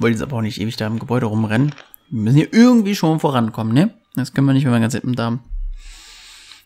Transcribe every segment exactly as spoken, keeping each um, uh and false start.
Wollte jetzt aber auch nicht ewig da im Gebäude rumrennen. Wir müssen hier irgendwie schon vorankommen, ne? Das können wir nicht, wenn wir ganz hinten da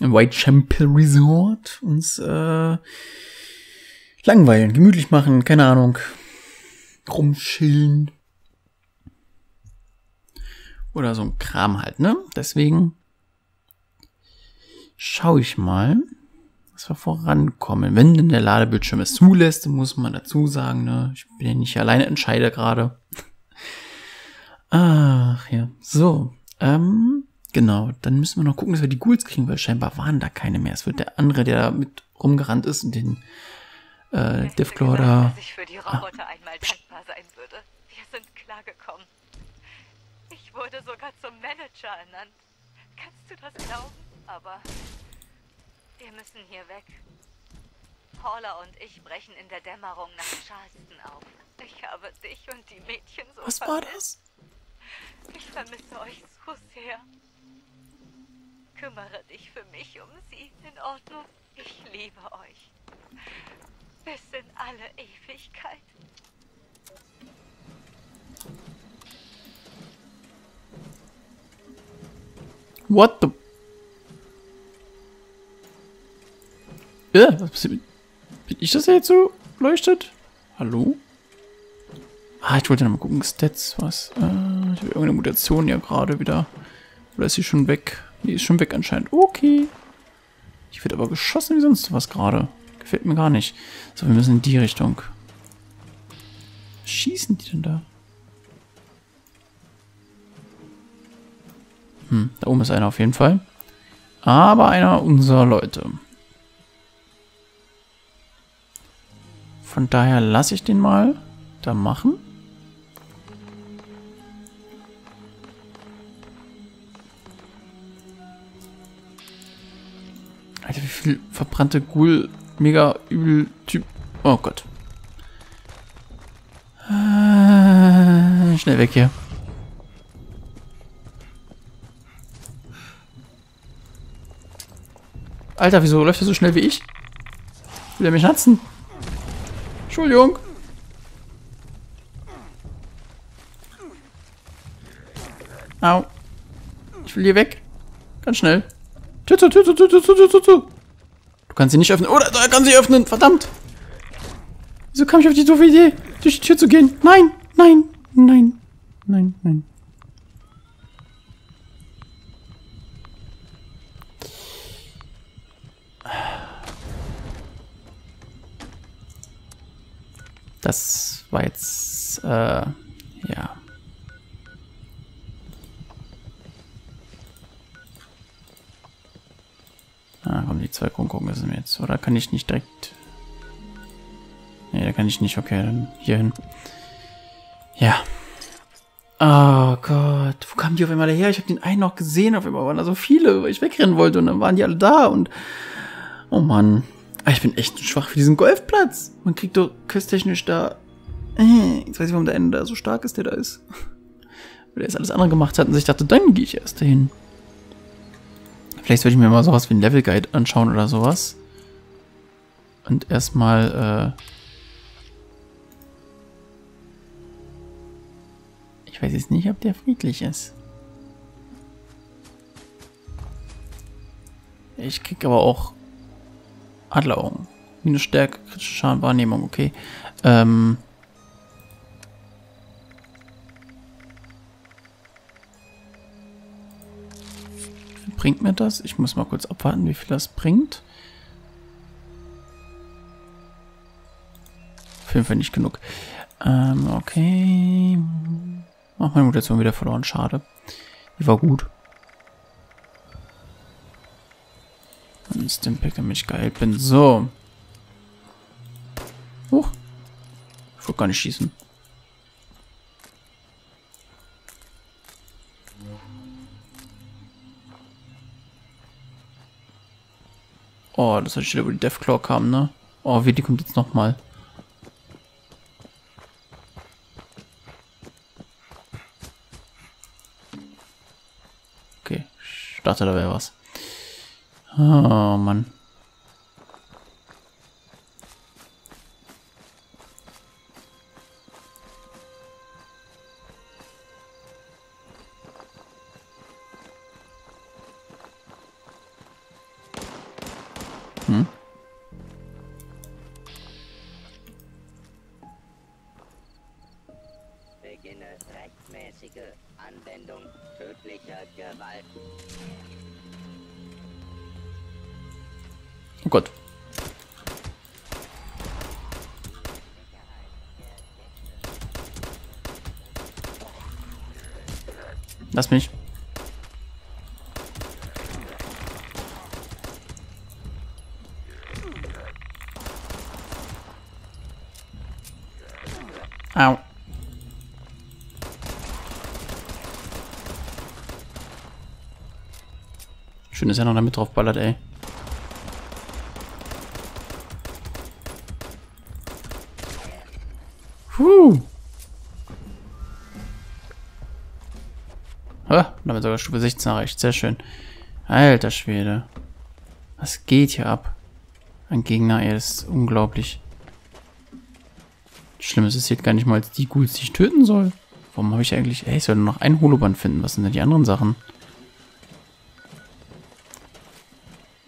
im Whitechapel Resort uns äh, langweilen, gemütlich machen, keine Ahnung, rumchillen. Oder so ein Kram halt, ne? Deswegen schaue ich mal, dass wir vorankommen. Wenn denn der Ladebildschirm es zulässt, muss man dazu sagen, ne? Ich bin ja nicht alleine Entscheider gerade. Ach ja, so. Ähm, genau, dann müssen wir noch gucken, dass wir die Ghouls kriegen, weil scheinbar waren da keine mehr. Es wird der andere, der da mit rumgerannt ist und den äh, DevClor da... dass ich für die Roboter ah, einmal dankbar sein würde. Wir sind klargekommen. Ich wurde sogar zum Manager ernannt. Kannst du das glauben? Aber wir müssen hier weg. Paula und ich brechen in der Dämmerung nach Charleston auf. Ich habe dich und die Mädchen so vermisst. Was war das? Ich vermisse euch so sehr. Kümmere dich für mich um sie, in Ordnung? Ich liebe euch. Bis in alle Ewigkeit. What the... Äh, was passiert? Bin ich das jetzt so leuchtet? Hallo? Ah, ich wollte noch mal gucken. Stats, was? Äh, ich habe irgendeine Mutation ja gerade wieder. Oder ist sie schon weg? Die ist schon weg anscheinend. Okay. Ich werde aber geschossen wie sonst was gerade. Gefällt mir gar nicht. So, wir müssen in die Richtung. Was schießen die denn da? Hm, da oben ist einer auf jeden Fall. Aber einer unserer Leute. Von daher lasse ich den mal da machen. Alter, wie viel verbrannte Ghoul, mega übel Typ. Oh Gott. Äh, schnell weg hier. Alter, wieso läuft er so schnell wie ich? Will er mich natzen? Entschuldigung. Au. Ich will hier weg. Ganz schnell. Tü, tü, tü, tü, tü, tü, tü, tü. Du kannst sie nicht öffnen. Oh, da kann sie öffnen. Verdammt. Wieso kam ich auf die doofe Idee, durch die Tür zu gehen? Nein, nein, nein, nein, nein. Das war jetzt, äh, ja. Ah, komm, die zwei Grundgucken sind jetzt. Oder kann ich nicht direkt... Nee, da kann ich nicht. Okay, dann hier hin. Ja. Oh Gott. Wo kamen die auf einmal her? Ich habe den einen noch gesehen. Auf einmal waren da so viele, weil ich wegrennen wollte. Und dann waren die alle da. Und oh Mann. Ich bin echt schwach für diesen Golfplatz. Man kriegt doch questtechnisch da... Jetzt weiß ich, warum der eine da so stark ist, der da ist. Weil der jetzt alles andere gemacht hat und ich dachte, dann gehe ich erst dahin. Vielleicht sollte ich mir mal sowas wie einen Level Guide anschauen oder sowas. Und erstmal... Äh ich weiß jetzt nicht, ob der friedlich ist. Ich krieg aber auch... Adleraugen. Minus Stärke, kritische Schaden, Wahrnehmung, okay. Ähm. Bringt mir das? Ich muss mal kurz abwarten, wie viel das bringt. Auf jeden Fall nicht genug. Ähm, okay. Ach, meine Mutation wieder verloren, schade. Die war gut. Stimpack, damit ich geil bin. So. Huch. Ich wollte gar nicht schießen. Oh, das war die Stelle, wo die DevClaw kam, ne? Oh, wie die kommt jetzt nochmal. Okay. Ich dachte, da wäre was. Oh, Mann. rechtsmäßige Anwendung tödlicher Gewalt. Oh Gott. Lass mich. Au. Schön, dass er noch damit drauf ballert, ey. Puh. Ah, damit sogar Stufe sechzehn erreicht. Sehr schön. Alter Schwede. Was geht hier ab? Ein Gegner, ey, das ist unglaublich. Schlimm ist, es jetzt gar nicht mal die Ghouls, die ich töten soll. Warum habe ich eigentlich... Ey, ich soll nur noch ein Holoband finden. Was sind denn die anderen Sachen?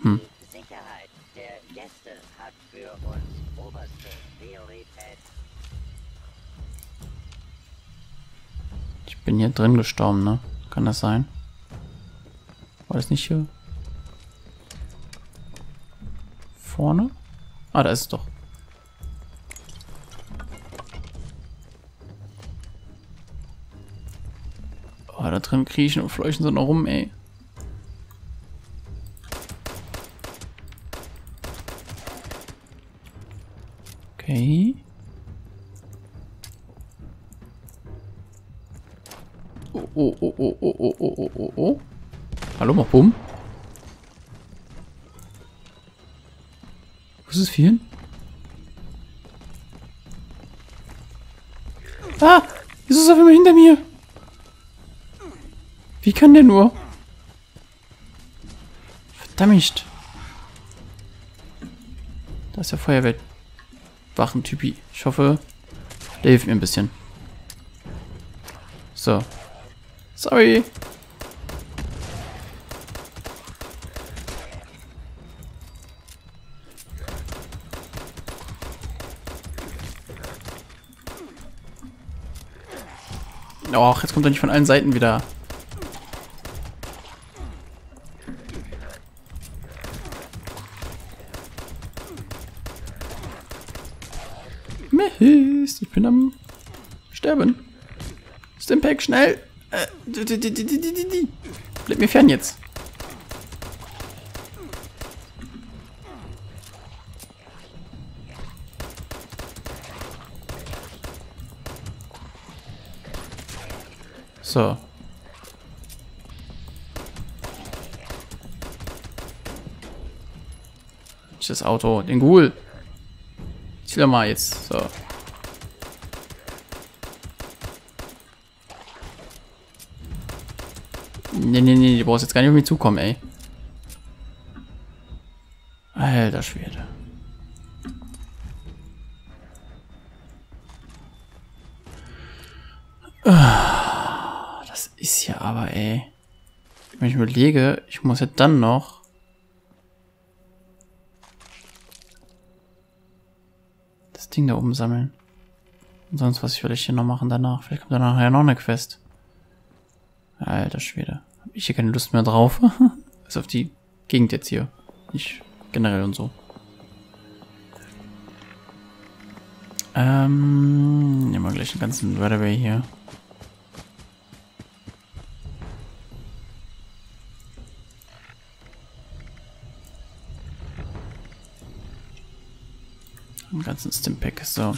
Hm. Sicherheit der Gäste hat für uns oberste Priorität. Ich bin hier drin gestorben, ne? Kann das sein? War das nicht hier? Vorne? Ah, da ist es doch. Da drin kriechen und fleuchen so noch rum, ey. Okay. Oh, oh, oh, oh, oh, oh, oh, oh, oh. Hallo, mach Bumm. Wo ist es viel? Ah! Wieso ist er immer hinter mir? Wie kann der nur? Verdammt. Da ist der Feuerwehrwachen-Typi. Ich hoffe, der hilft mir ein bisschen. So. Sorry. Och, jetzt kommt er nicht von allen Seiten wieder. Ich bin am Sterben. Stimpack, schnell! Äh, bleib mir fern jetzt. So. Das Auto, den Ghoul. Zieh doch mal jetzt. So. Nee, nee, nee, du brauchst jetzt gar nicht auf mich zukommen, ey. Alter Schwede. Das ist ja aber, ey. Wenn ich überlege, ich muss ja dann noch... das Ding da oben sammeln. Und sonst was ich vielleicht hier noch machen danach. Vielleicht kommt danach ja noch eine Quest. Alter Schwede. Hab ich hier keine Lust mehr drauf. Bis auf die Gegend jetzt hier. Nicht generell und so. Ähm, nehmen wir gleich den ganzen Radaway hier. Den ganzen Stimpack, so.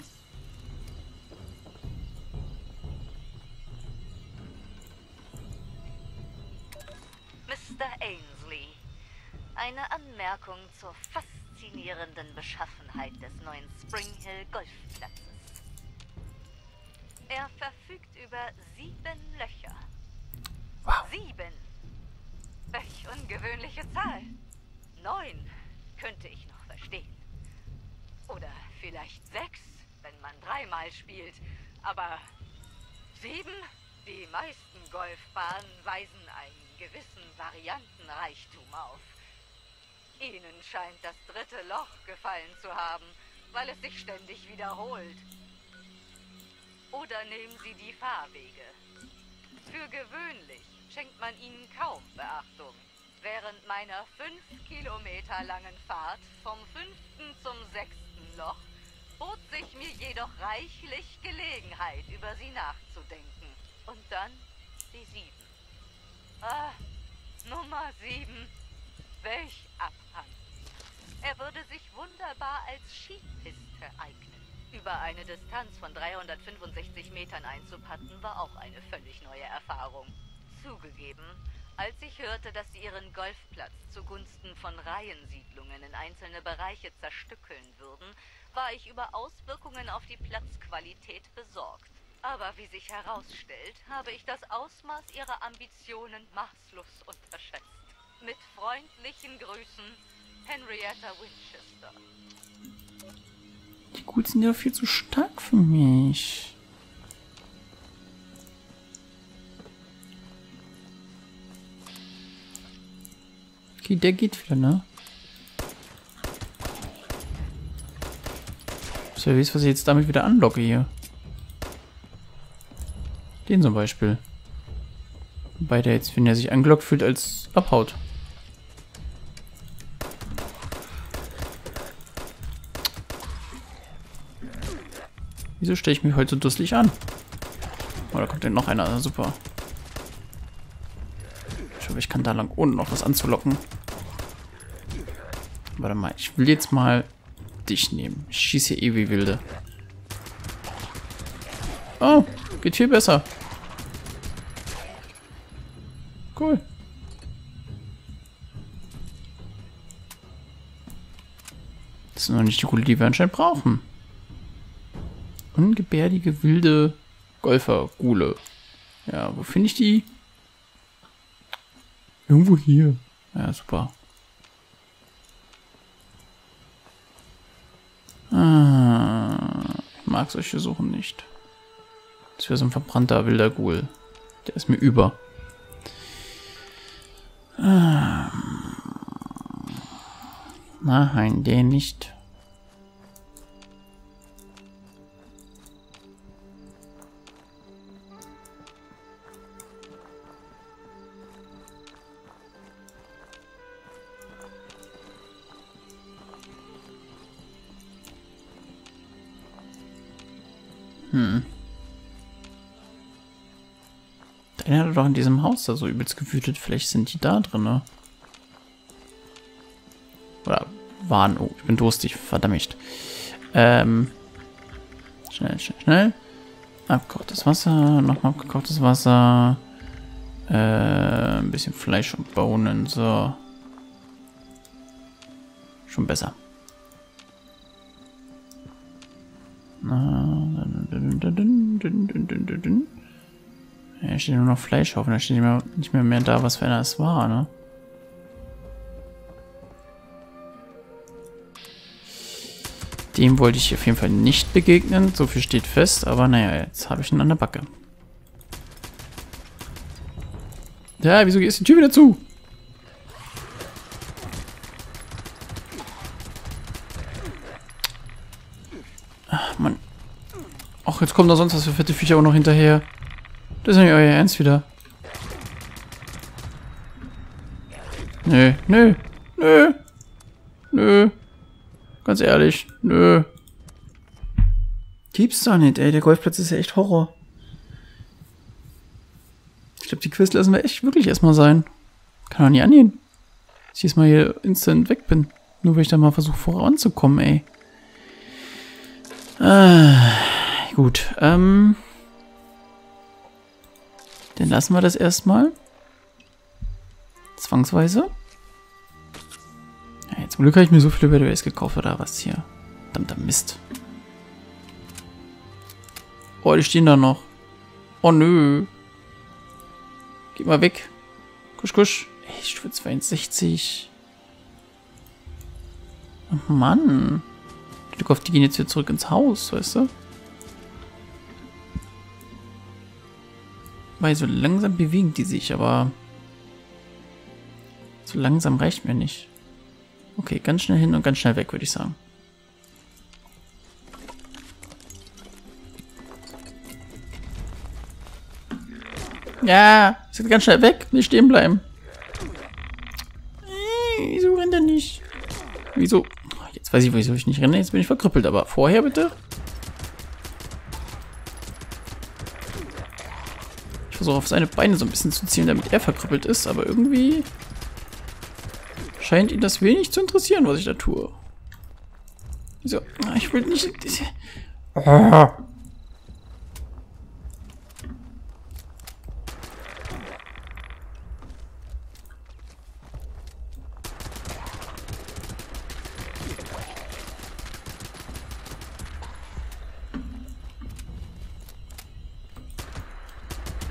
Zur faszinierenden Beschaffenheit des neuen Spring Hill Golfplatzes. Er verfügt über sieben Löcher. Wow. Sieben! Welch ungewöhnliche Zahl! Neun könnte ich noch verstehen. Oder vielleicht sechs, wenn man dreimal spielt. Aber sieben? Die meisten Golfbahnen weisen einen gewissen Variantenreichtum auf. Ihnen scheint das dritte Loch gefallen zu haben, weil es sich ständig wiederholt. Oder nehmen Sie die Fahrwege. Für gewöhnlich schenkt man ihnen kaum Beachtung. Während meiner fünf Kilometer langen Fahrt vom fünften zum sechsten Loch bot sich mir jedoch reichlich Gelegenheit, über sie nachzudenken. Und dann die sieben. Ah, Nummer sieben. Welch Abhang. Er würde sich wunderbar als Skipiste eignen. Über eine Distanz von dreihundertfünfundsechzig Metern einzupatten, war auch eine völlig neue Erfahrung. Zugegeben, als ich hörte, dass sie ihren Golfplatz zugunsten von Reihensiedlungen in einzelne Bereiche zerstückeln würden, war ich über Auswirkungen auf die Platzqualität besorgt. Aber wie sich herausstellt, habe ich das Ausmaß ihrer Ambitionen maßlos unterschätzt. Mit freundlichen Grüßen, Henrietta Winchester. Die Ghouls sind ja viel zu stark für mich. Okay, der geht wieder, ne? So, ihr wisst, was ich jetzt damit wieder anlocke hier. Den zum Beispiel. Wobei der jetzt, wenn er sich angelockt fühlt, als abhaut. Wieso stelle ich mich heute so dusselig an? Oh, da kommt denn noch einer. Super. Ich hoffe, ich kann da lang, ohne noch was anzulocken. Warte mal, ich will jetzt mal dich nehmen. Ich schieße hier eh wie Wilde. Oh, geht viel besser. Cool. Das sind noch nicht die Gule, die wir anscheinend brauchen. Ungebärdige, wilde Golfergule. Ja, wo finde ich die? Irgendwo hier. Ja, super. Ah, ich mag solche Suchen nicht. Das wäre so ein verbrannter, wilder Ghoul. Der ist mir über. Ah. Nein, den nicht. Hm. Der hat doch in diesem Haus da so übelst gewütet. Vielleicht sind die da drin, ne? Oder waren. Oh, ich bin durstig. Verdammt. Ähm. Schnell, schnell, schnell. Abgekochtes Wasser. Nochmal abgekochtes Wasser. Äh, ein bisschen Fleisch und Bohnen. So. Schon besser. Da steht nur noch Fleischhaufen, da steht nicht mehr, nicht mehr mehr da, was für einer es war, ne? Dem wollte ich auf jeden Fall nicht begegnen, so viel steht fest, aber naja, jetzt habe ich ihn an der Backe. Ja, wieso ist die Tür wieder zu? Ach, Mann. Ach, jetzt kommen da sonst was für fette Viecher auch noch hinterher. Das ist nicht euer Ernst wieder. Nö, nö, nö, nö. Ganz ehrlich, nö. Gibt's doch nicht, ey. Der Golfplatz ist ja echt Horror. Ich glaube, die Quiz lassen wir echt wirklich erstmal sein. Kann doch nicht angehen. Dass ich jetzt mal hier instant weg bin. Nur weil ich da mal versuche voranzukommen, ey. Ah, gut, ähm... dann lassen wir das erstmal. Zwangsweise. Ja, zum Glück habe ich mir so viele Badaways gekauft oder was hier. Verdammter Mist. Oh, die stehen da noch. Oh nö. Geht mal weg. Kusch, kusch. Ey, Stufe zweiundsechzig. Oh Mann. Ich hoffe, die gehen jetzt wieder zurück ins Haus, weißt du? Weil so langsam bewegen die sich, aber so langsam reicht mir nicht. Okay, ganz schnell hin und ganz schnell weg, würde ich sagen. Ja, sind ganz schnell weg. Nicht stehen bleiben. Äh, wieso rennt er nicht? Wieso? Jetzt weiß ich, wieso ich nicht renne. Jetzt bin ich verkrüppelt. Aber vorher bitte. Ich versuche auf seine Beine so ein bisschen zu zielen, damit er verkrüppelt ist. Aber irgendwie scheint ihn das wenig zu interessieren, was ich da tue. Wieso? Ich will nicht... Ah.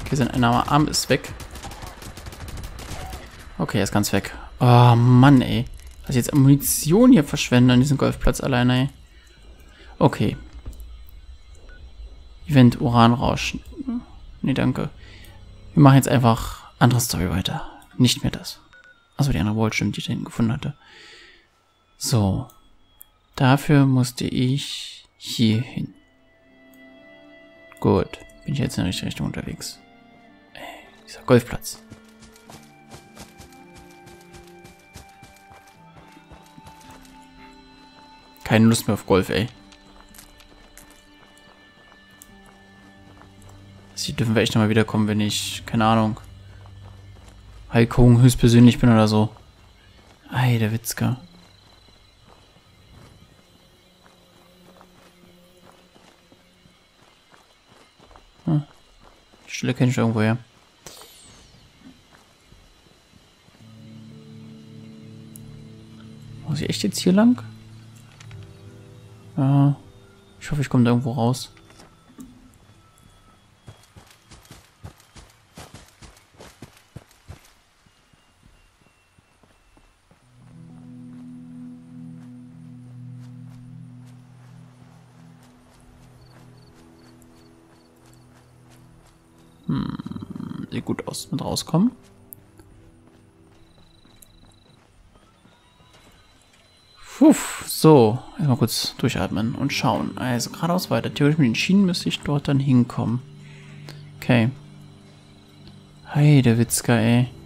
Okay, sein einer Arm ist weg. Okay, er ist ganz weg. Oh Mann, ey. Also jetzt Ammunition hier verschwenden an diesem Golfplatz alleine, ey. Okay. Event Uranrauschen. Nee, danke. Wir machen jetzt einfach andere Story weiter. Nicht mehr das. Achso, die andere Wall, stimmt, die ich da hinten gefunden hatte. So. Dafür musste ich hier hin. Gut. Bin ich jetzt in der richtigen Richtung unterwegs. Ey, dieser Golfplatz. Keine Lust mehr auf Golf, ey. Hier dürfen wir echt nochmal wiederkommen, wenn ich, keine Ahnung, Heikung höchstpersönlich bin oder so. Ei, der Witzker. Hm. Die Stelle kenne ich irgendwo, ja. Muss ich echt jetzt hier lang? Ja. Ich hoffe, ich komme da irgendwo raus. Sieht gut aus, mit rauskommen. Puh, so, erstmal kurz durchatmen und schauen. Also geradeaus weiter. Theoretisch mit den Schienen müsste ich dort dann hinkommen. Okay. Heidewitzka, ey.